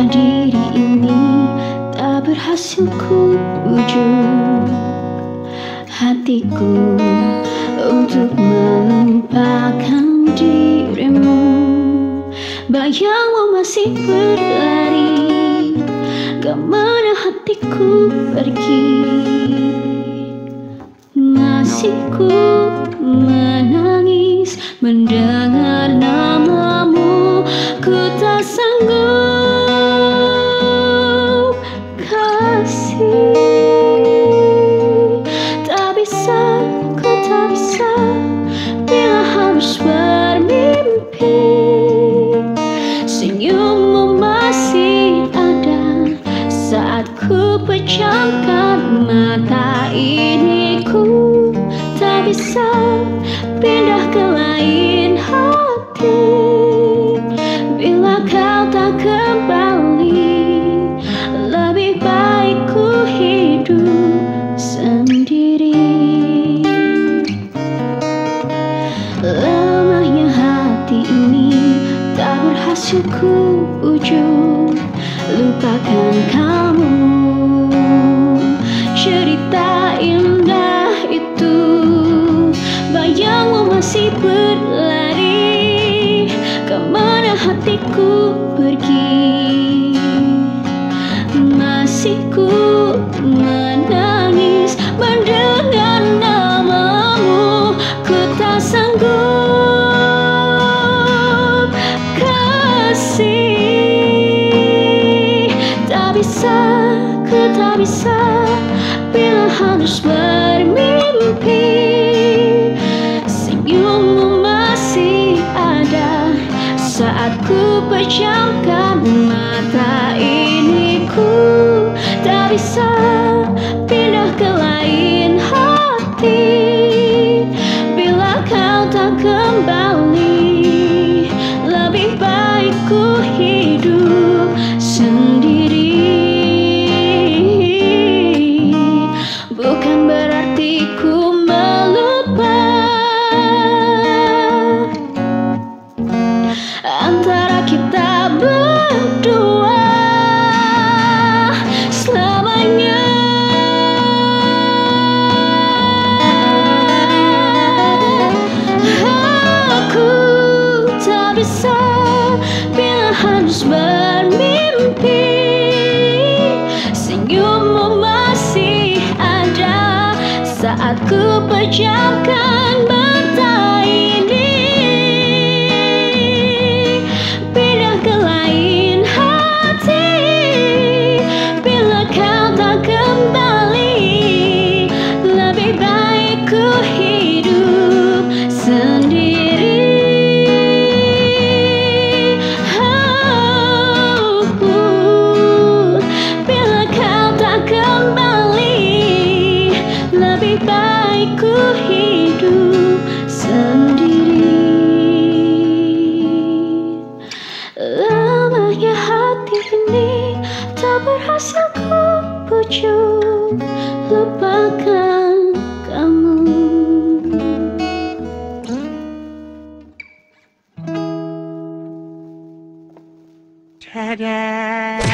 Sayangnya diri ini tak berhasil ku bujuk hatiku untuk melupakan dirimu. Bayangmu masih berlari kemana hatiku pergi, nasibku menangis mendengar namamu. Ku tak sanggup kasih, tak bisa, ku tak bisa bila harus bermimpi. Senyummu masih ada saat ku pejamkan mata ini. Ku tak bisa pindah ke lain hati bila kau tak kembali. Lebih baik ku hidup sendiri. Lemahnya hati ini tak berhasil ku ujuk lupakan kamu. Cerita indah itu bayangmu masih berlari kemana hatiku pergi, masih ku menangis mendengar namamu. Ku tak sanggup kasih, tak bisa, ku tak bisa bila harus bermimpi. Senyummu masih ada saat ku pejamkan mata ini. Ku tak bisa pindah ke lain hati bila kau tak kembali. Lebih baik ku hidup sendiri. Bukan berarti ku melupa antara kita berdua selamanya. Aku tak bisa bila harus bermimpi. Senyummu masih ada saat ku pejamkan mata ini. Lebih baik ku hidup sendiri. Lemahnya hati ini tak berhasil ku pujuk lupakan kamu. Dadah.